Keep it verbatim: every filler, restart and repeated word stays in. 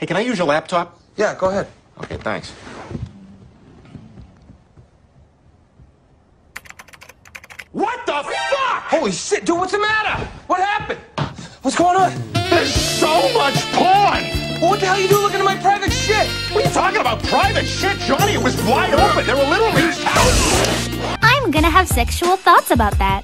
Hey, can I use your laptop? Yeah, go ahead. Okay, thanks. What the fuck? Holy shit, dude, what's the matter? What happened? What's going on? There's so much porn! Well, what the hell are you doing looking at my private shit? What are you talking about private shit, Johnny? It was wide open. There were literally... I'm gonna have sexual thoughts about that.